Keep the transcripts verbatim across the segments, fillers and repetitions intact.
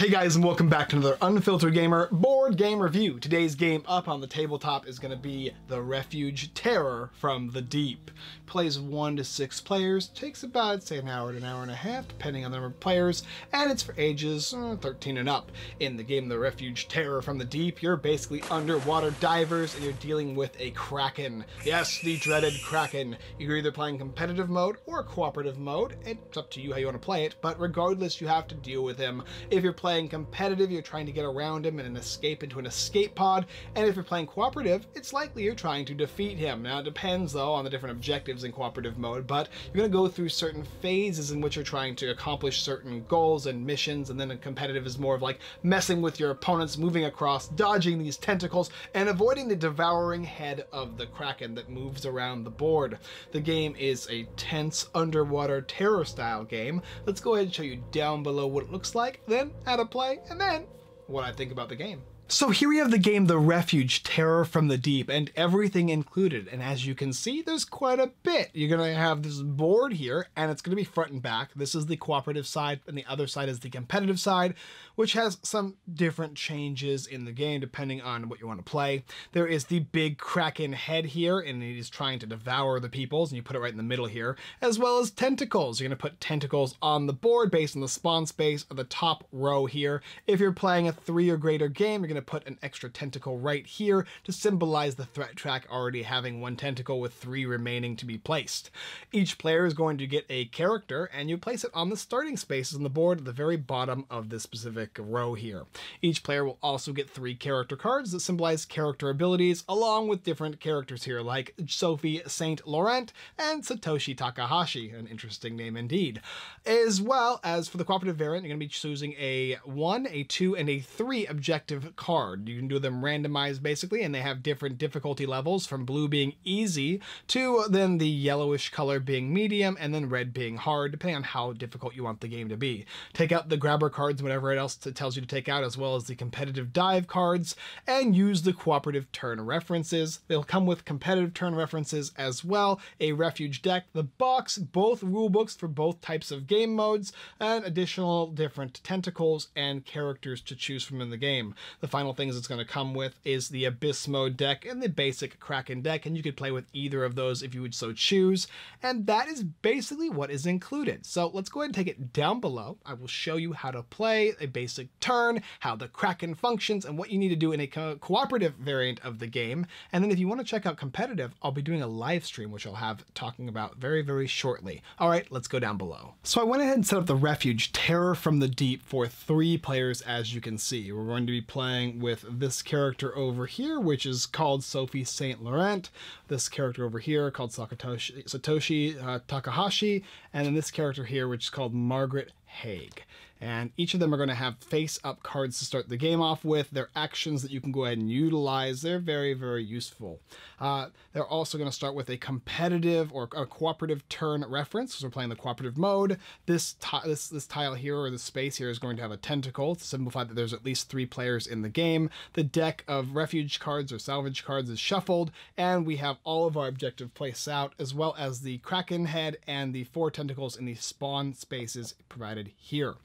Hey guys, and welcome back to another Unfiltered Gamer board game review. Today's game up on the tabletop is going to be The Refuge Terror from the Deep. Plays one to six players, takes about, say, an hour to an hour and a half, depending on the number of players, and it's for ages uh, thirteen and up. In the game The Refuge Terror from the Deep, you're basically underwater divers and you're dealing with a Kraken. Yes, the dreaded Kraken. You're either playing competitive mode or cooperative mode. It's up to you how you want to play it, but regardless, you have to deal with him. If you're playing Playing competitive, you're trying to get around him and an escape into an escape pod, and if you're playing cooperative, it's likely you're trying to defeat him. Now, it depends, though, on the different objectives in cooperative mode, but you're going to go through certain phases in which you're trying to accomplish certain goals and missions, and then in competitive is more of like messing with your opponents, moving across, dodging these tentacles, and avoiding the devouring head of the Kraken that moves around the board. The game is a tense underwater terror-style game. Let's go ahead and show you down below what it looks like, then add to play, and then what I think about the game. So here we have the game The Refuge Terror from the Deep, and everything included, and as you can see, there's quite a bit. You're going to have this board here, and it's going to be front and back. This is the cooperative side, and the other side is the competitive side, which has some different changes in the game depending on what you want to play. There is the big Kraken head here, and it is trying to devour the peoples, and you put it right in the middle here, as well as tentacles. You're going to put tentacles on the board based on the spawn space of the top row here. If you're playing a three or greater game, you're going to put an extra tentacle right here to symbolize the threat track already having one tentacle with three remaining to be placed. Each player is going to get a character, and you place it on the starting spaces on the board at the very bottom of this specific row here. Each player will also get three character cards that symbolize character abilities, along with different characters here like Sophie Saint Laurent and Satoshi Takahashi, an interesting name indeed. As well as for the cooperative variant, you're going to be choosing a one, a two, and a three objective card. You can do them randomized basically, and they have different difficulty levels, from blue being easy to then the yellowish color being medium and then red being hard, depending on how difficult you want the game to be. Take out the grabber cards, whatever else it tells you to take out, as well as the competitive dive cards, and use the cooperative turn references. They'll come with competitive turn references as well, a refuge deck, the box, both rule books for both types of game modes, and additional different tentacles and characters to choose from in the game. The final things it's going to come with is the Abyss Mode deck and the basic Kraken deck, and you could play with either of those if you would so choose, and that is basically what is included. So let's go ahead and take it down below. I will show you how to play a basic turn, how the Kraken functions, and what you need to do in a co cooperative variant of the game, and then if you want to check out competitive, I'll be doing a live stream which I'll have talking about very very shortly. Alright, let's go down below. So I went ahead and set up the Refuge Terror from the Deep for three players. As you can see, we're going to be playing with this character over here, which is called Sophie Saint Laurent, this character over here called Satoshi, Satoshi uh, Takahashi, and then this character here, which is called Margaret Haig. And each of them are going to have face-up cards to start the game off with. They're actions that you can go ahead and utilize. They're very, very useful. Uh, they're also going to start with a competitive or a cooperative turn reference, because we're playing the cooperative mode. This, this, this tile here, or this space here, is going to have a tentacle to simplify that there's at least three players in the game. The deck of refuge cards or salvage cards is shuffled, and we have all of our objective placed out, as well as the Kraken head and the four tentacles in the spawn spaces provided here.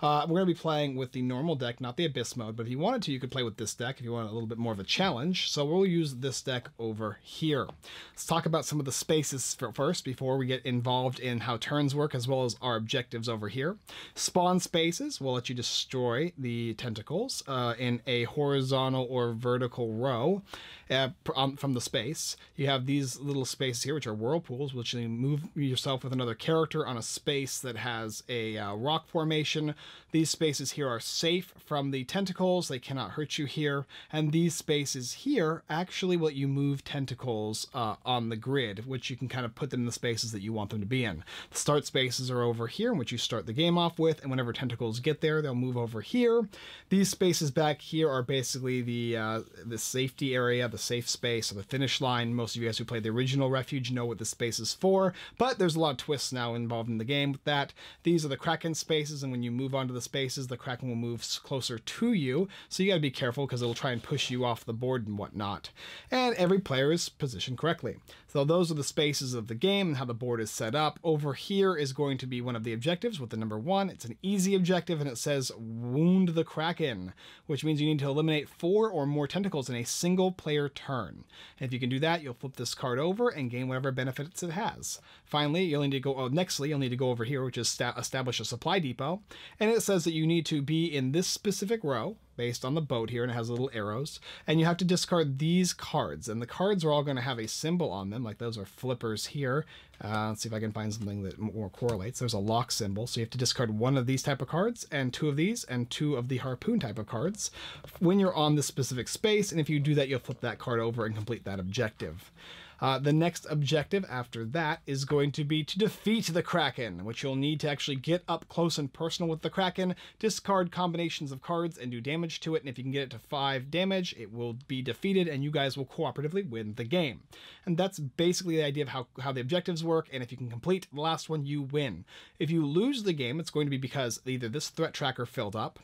Uh, we're going to be playing with the normal deck, not the Abyss Mode, but if you wanted to, you could play with this deck if you want a little bit more of a challenge. So we'll use this deck over here. Let's talk about some of the spaces for first before we get involved in how turns work, as well as our objectives over here. Spawn spaces will let you destroy the tentacles uh, in a horizontal or vertical row uh, from the space. You have these little spaces here, which are whirlpools, which you move yourself with another character on a space that has a uh, rock formation. These spaces here are safe from the tentacles. They cannot hurt you here. And these spaces here actually let you move tentacles uh, on the grid, which you can kind of put them in the spaces that you want them to be in. The start spaces are over here, in which you start the game off with, and whenever tentacles get there, they'll move over here. These spaces back here are basically the, uh, the safety area, the safe space, or the finish line. Most of you guys who played the original Refuge know what this space is for, but there's a lot of twists now involved in the game with that. These are the Kraken spaces, and when you move onto the spaces, the Kraken will move closer to you. So you got to be careful because it'll try and push you off the board and whatnot. And every player is positioned correctly. So those are the spaces of the game and how the board is set up. Over here is going to be one of the objectives with the number one. It's an easy objective and it says wound the Kraken, which means you need to eliminate four or more tentacles in a single player turn. And if you can do that, you'll flip this card over and gain whatever benefits it has. Finally, you'll need to go, oh, nextly, you'll need to go over here, which is establish a supply depot. And it says that you need to be in this specific row, based on the boat here, and it has little arrows, and you have to discard these cards, and the cards are all going to have a symbol on them, like those are flippers here. Uh, let's see if I can find something that more correlates. There's a lock symbol, so you have to discard one of these type of cards, and two of these, and two of the harpoon type of cards when you're on this specific space, and if you do that, you'll flip that card over and complete that objective. Uh, the next objective after that is going to be to defeat the Kraken, which you'll need to actually get up close and personal with the Kraken, discard combinations of cards, and do damage to it. And if you can get it to five damage, it will be defeated, and you guys will cooperatively win the game. And that's basically the idea of how, how the objectives work, and if you can complete the last one, you win. If you lose the game, it's going to be because either this threat tracker filled up,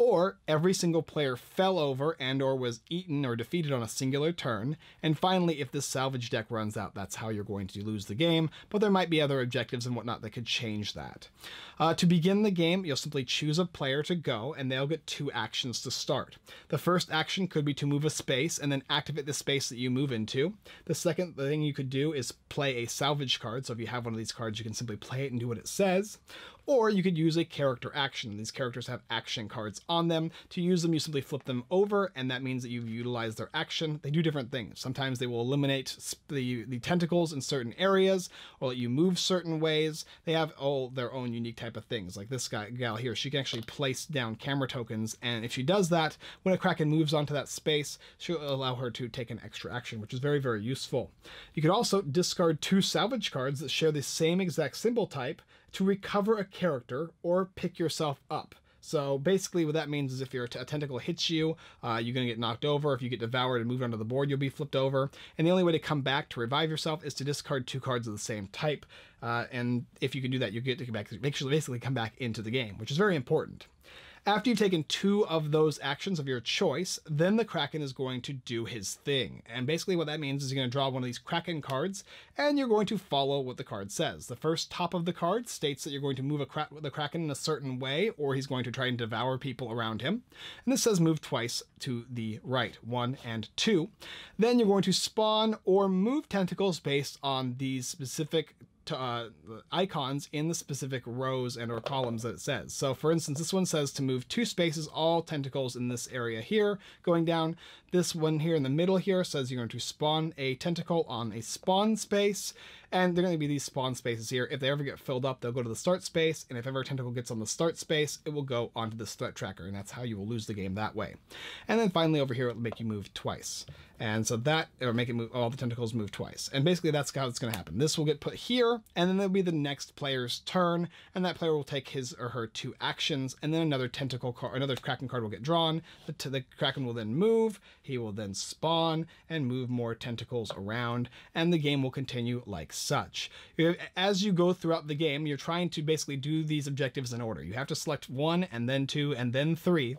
or every single player fell over and or was eaten or defeated on a singular turn. And finally, if this salvage deck runs out, that's how you're going to lose the game, but there might be other objectives and whatnot that could change that. Uh, to begin the game, you'll simply choose a player to go, and they'll get two actions to start. The first action could be to move a space and then activate the space that you move into. The second thing you could do is play a salvage card. So if you have one of these cards, you can simply play it and do what it says. Or you could use a character action. These characters have action cards on them. To use them, you simply flip them over, and that means that you've utilized their action. They do different things. Sometimes they will eliminate the, the tentacles in certain areas, or let you move certain ways. They have all their own unique type of things. Like this guy, gal here, she can actually place down camera tokens, and if she does that, when a Kraken moves onto that space, she'll allow her to take an extra action, which is very, very useful. You could also discard two salvage cards that share the same exact symbol type to recover a character or pick yourself up. So basically what that means is if your t a tentacle hits you, uh, you're going to get knocked over. If you get devoured and moved onto the board, you'll be flipped over. And the only way to come back to revive yourself is to discard two cards of the same type. Uh, and if you can do that, you get to come back, make sure to basically come back into the game, which is very important. After you've taken two of those actions of your choice, then the Kraken is going to do his thing. And basically what that means is you're going to draw one of these Kraken cards, and you're going to follow what the card says. The first top of the card states that you're going to move a cra the Kraken in a certain way, or he's going to try and devour people around him. And this says move twice to the right, one and two. Then you're going to spawn or move tentacles based on these specific Uh, icons in the specific rows and or columns that it says. So for instance, this one says to move two spaces, all tentacles in this area here going down. This one here in the middle here says you're going to spawn a tentacle on a spawn space, and they're going to be these spawn spaces here. If they ever get filled up, they'll go to the start space, and if ever a tentacle gets on the start space, it will go onto this threat tracker, and that's how you will lose the game that way. And then finally over here, it'll make you move twice. And so that, or make it move, all the tentacles move twice. And basically that's how it's going to happen. This will get put here, and then there'll be the next player's turn, and that player will take his or her two actions, and then another tentacle card, another Kraken card will get drawn. The, the Kraken will then move, he will then spawn, and move more tentacles around, and the game will continue like such. As you go throughout the game, you're trying to basically do these objectives in order. You have to select one, and then two, and then three.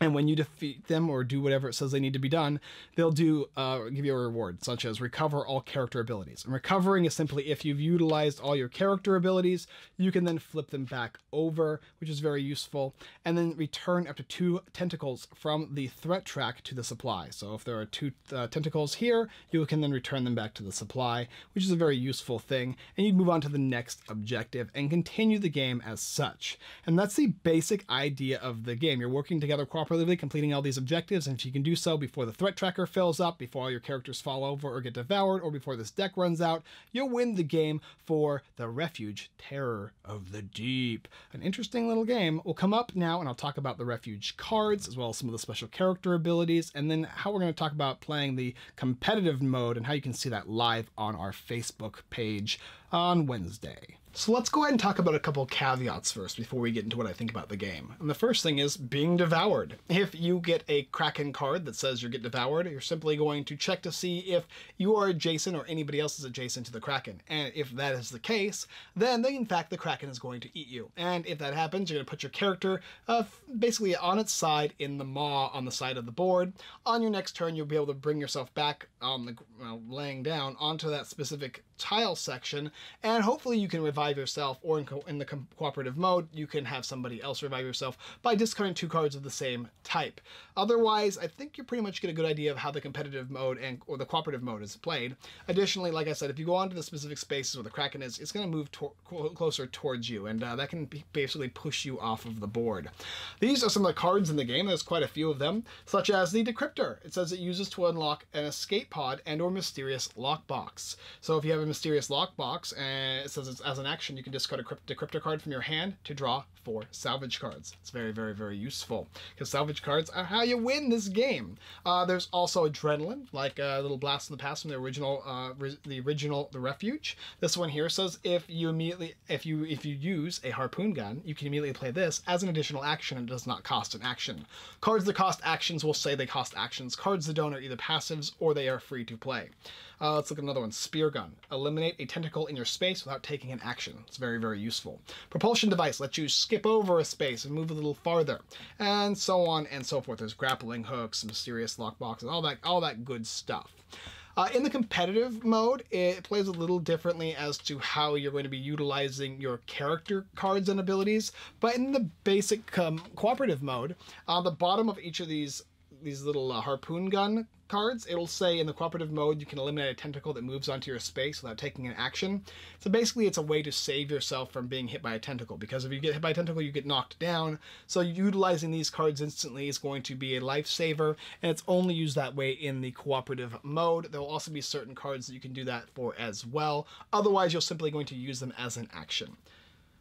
And when you defeat them or do whatever it says they need to be done, they'll do uh, give you a reward, such as recover all character abilities. And recovering is simply if you've utilized all your character abilities, you can then flip them back over, which is very useful, and then return up to two tentacles from the threat track to the supply. So if there are two uh, tentacles here, you can then return them back to the supply, which is a very useful thing. And you move on to the next objective and continue the game as such. And that's the basic idea of the game. You're working together cooperatively, completing all these objectives, and if you can do so before the threat tracker fills up, before all your characters fall over or get devoured, or before this deck runs out, you'll win the game for The Refuge Terror of the Deep. An interesting little game. We'll come up now and I'll talk about the Refuge cards, as well as some of the special character abilities, and then how we're going to talk about playing the competitive mode and how you can see that live on our Facebook page. on Wednesday. So let's go ahead and talk about a couple caveats first before we get into what I think about the game. And the first thing is being devoured. If you get a Kraken card that says you get devoured, you're simply going to check to see if you are adjacent or anybody else is adjacent to the Kraken. And if that is the case, then, then in fact the Kraken is going to eat you. And if that happens, you're going to put your character uh, basically on its side in the maw on the side of the board. On your next turn, you'll be able to bring yourself back on the uh, laying down onto that specific tile section, and hopefully you can revive yourself, or in, co in the co cooperative mode, you can have somebody else revive yourself by discarding two cards of the same type. Otherwise, I think you pretty much get a good idea of how the competitive mode and or the cooperative mode is played. Additionally, like I said, if you go onto the specific spaces where the Kraken is, it's going to move to closer towards you, and uh, that can basically push you off of the board. These are some of the cards in the game. There's quite a few of them, such as the Decryptor. It says it uses to unlock an escape pod and or mysterious lockbox. So if you have a mysterious lockbox, and it says it's as an action, you can discard a decryptor card from your hand to draw four salvage cards. It's very, very, very useful because salvage cards are how you win this game. Uh, there's also Adrenaline, like a little blast in the past from the original, uh, the original The Refuge. This one here says if you immediately, if you if you use a harpoon gun, you can immediately play this as an additional action and does not cost an action. Cards that cost actions will say they cost actions. Cards that don't are either passives or they are free to play. Uh, let's look at another one. Spear Gun. Eliminate a tentacle in your space without taking an action. It's very, very useful. Propulsion Device lets you skip over a space and move a little farther, and so on and so forth. There's grappling hooks, mysterious lockboxes, all that, all that good stuff. Uh, in the competitive mode, it plays a little differently as to how you're going to be utilizing your character cards and abilities. But in the basic um, cooperative mode, on the bottom of each of these these little uh, harpoon gun cards, it'll say in the cooperative mode you can eliminate a tentacle that moves onto your space without taking an action. So basically it's a way to save yourself from being hit by a tentacle, because if you get hit by a tentacle you get knocked down, so utilizing these cards instantly is going to be a lifesaver, and it's only used that way in the cooperative mode. There will also be certain cards that you can do that for as well, otherwise you're simply going to use them as an action.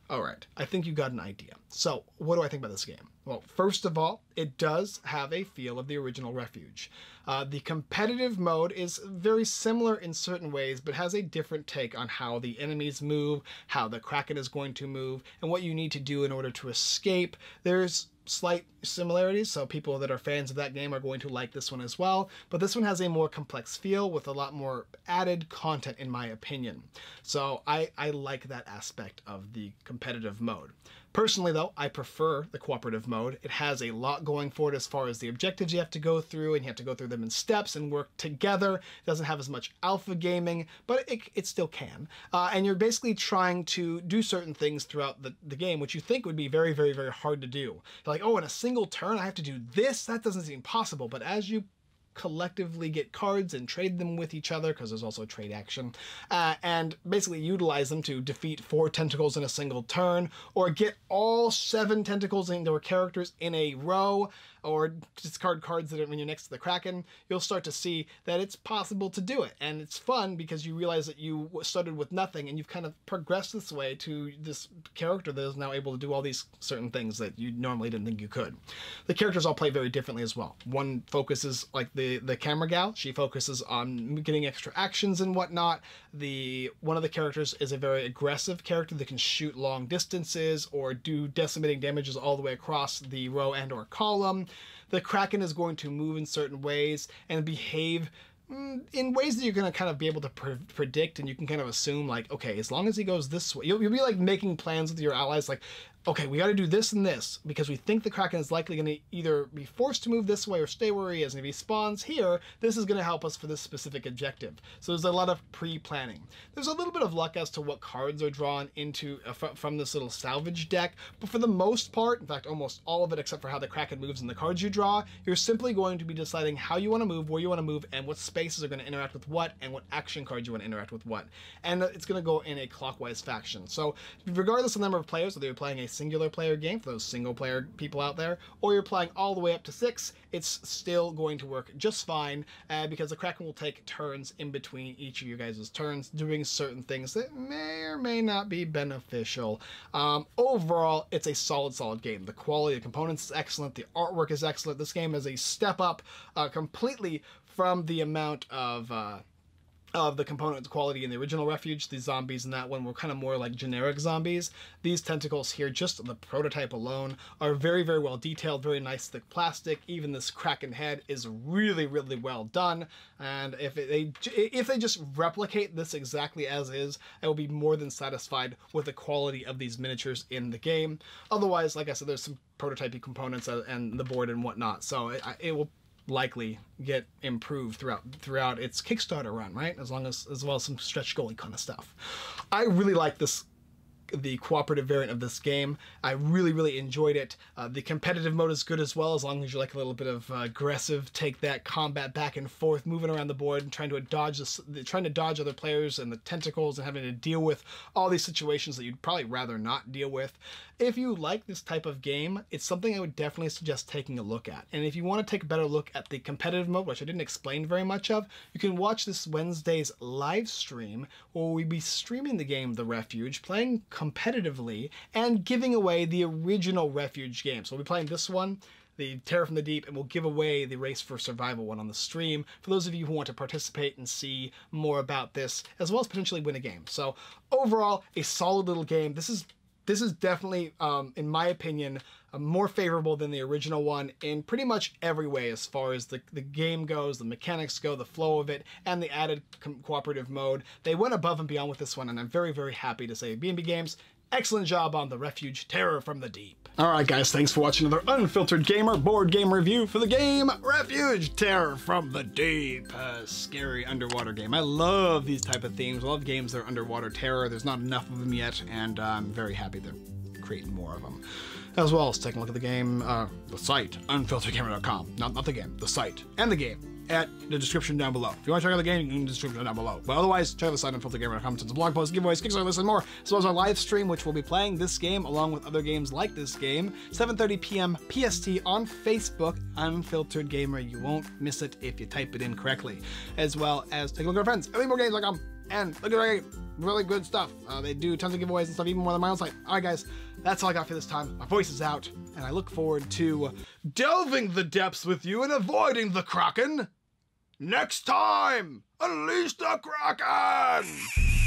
Alright, I think you got an idea. So, what do I think about this game? Well, first of all, it does have a feel of the original Refuge. Uh, the competitive mode is very similar in certain ways, but has a different take on how the enemies move, how the Kraken is going to move, and what you need to do in order to escape. There's slight similarities, so people that are fans of that game are going to like this one as well, but this one has a more complex feel with a lot more added content in my opinion. So I, I like that aspect of the competitive mode. Personally though, I prefer the cooperative mode. It has a lot going for it as far as the objectives you have to go through, and you have to go through them in steps and work together. It doesn't have as much alpha gaming, but it, it still can. Uh, and you're basically trying to do certain things throughout the, the game, which you think would be very, very, very hard to do. Like, oh, in a single turn, I have to do this? That doesn't seem possible. But as you collectively get cards and trade them with each other, because there's also a trade action, uh, and basically utilize them to defeat four tentacles in a single turn, or get all seven tentacles and their characters in a row, or discard cards that are when you're next to the Kraken, you'll start to see that it's possible to do it. And it's fun because you realize that you started with nothing and you've kind of progressed this way to this character that is now able to do all these certain things that you normally didn't think you could. The characters all play very differently as well. One focuses, like the The, the camera gal, she focuses on getting extra actions and whatnot. The one of the characters is a very aggressive character that can shoot long distances or do decimating damages all the way across the row and or column. The Kraken is going to move in certain ways and behave in ways that you're going to kind of be able to pre predict, and you can kind of assume, like, okay, as long as he goes this way, you'll, you'll be like making plans with your allies, like, okay, we got to do this and this because we think the Kraken is likely going to either be forced to move this way or stay where he is, and if he spawns here, this is going to help us for this specific objective. So there's a lot of pre-planning. There's a little bit of luck as to what cards are drawn into uh, from this little salvage deck, but for the most part, in fact almost all of it except for how the Kraken moves and the cards you draw, you're simply going to be deciding how you want to move, where you want to move, and what spaces are going to interact with what, and what action cards you want to interact with what, and it's going to go in a clockwise fashion. So regardless of the number of players, whether you're playing a singular player game for those single player people out there, or you're playing all the way up to six, it's still going to work just fine, uh, because the Kraken will take turns in between each of you guys' turns doing certain things that may or may not be beneficial. Um, overall, it's a solid, solid game. The quality of the components is excellent. The artwork is excellent. This game is a step up uh, completely from the amount of... Uh, of the component quality in the original Refuge. The zombies in that one were kind of more like generic zombies. These tentacles here, just the prototype alone, are very, very well detailed, very nice thick plastic. Even this Kraken head is really, really well done. And if they if they just replicate this exactly as is, I will be more than satisfied with the quality of these miniatures in the game. Otherwise, like I said, there's some prototypey components and the board and whatnot, so it, it will likely get improved throughout throughout its Kickstarter run, right? As long as as well as some stretch goalie kind of stuff. I really like this, the cooperative variant of this game. I really, really enjoyed it. Uh, the competitive mode is good as well, as long as you like a little bit of uh, aggressive, take that combat back and forth, moving around the board and trying to dodge this, the, trying to dodge other players and the tentacles and having to deal with all these situations that you'd probably rather not deal with. If you like this type of game, it's something I would definitely suggest taking a look at. And if you want to take a better look at the competitive mode, which I didn't explain very much of, you can watch this Wednesday's live stream where we'll be streaming the game The Refuge, playing competitively and giving away the original Refuge game. So we'll be playing this one, the Terror from the Deep, and we'll give away the Race for Survival one on the stream for those of you who want to participate and see more about this, as well as potentially win a game. So overall, a solid little game. This is this is definitely, um, in my opinion, uh, more favorable than the original one in pretty much every way, as far as the, the game goes, the mechanics go, the flow of it, and the added co cooperative mode. They went above and beyond with this one, and I'm very, very happy to say B N B Games, excellent job on The Refuge Terror from the Deep. Alright guys, thanks for watching another Unfiltered Gamer board game review for the game Refuge Terror from the Deep. A scary underwater game. I love these type of themes. I love games that are underwater terror. There's not enough of them yet, and uh, I'm very happy they're creating more of them. As well as taking a look at the game, uh, the site, unfiltered gamer dot com. Not, not the game, the site, and the game. At the description down below. If you want to check out the game, you can in the description down below. But otherwise, check out the site on unfiltered gamer dot com, tons of blog posts, giveaways, Kickstarter lists, and more, as well as our live stream, which will be playing this game along with other games like this game, seven thirty p m P S T on Facebook, Unfiltered Gamer. You won't miss it if you type it in correctly. As well as take a look at our friends at any more games dot com, and look at our really good stuff. Uh, they do tons of giveaways and stuff, even more than my own site. All right, guys, that's all I got for this time. My voice is out, and I look forward to delving the depths with you and avoiding the Kraken. Next time, unleash the Kraken!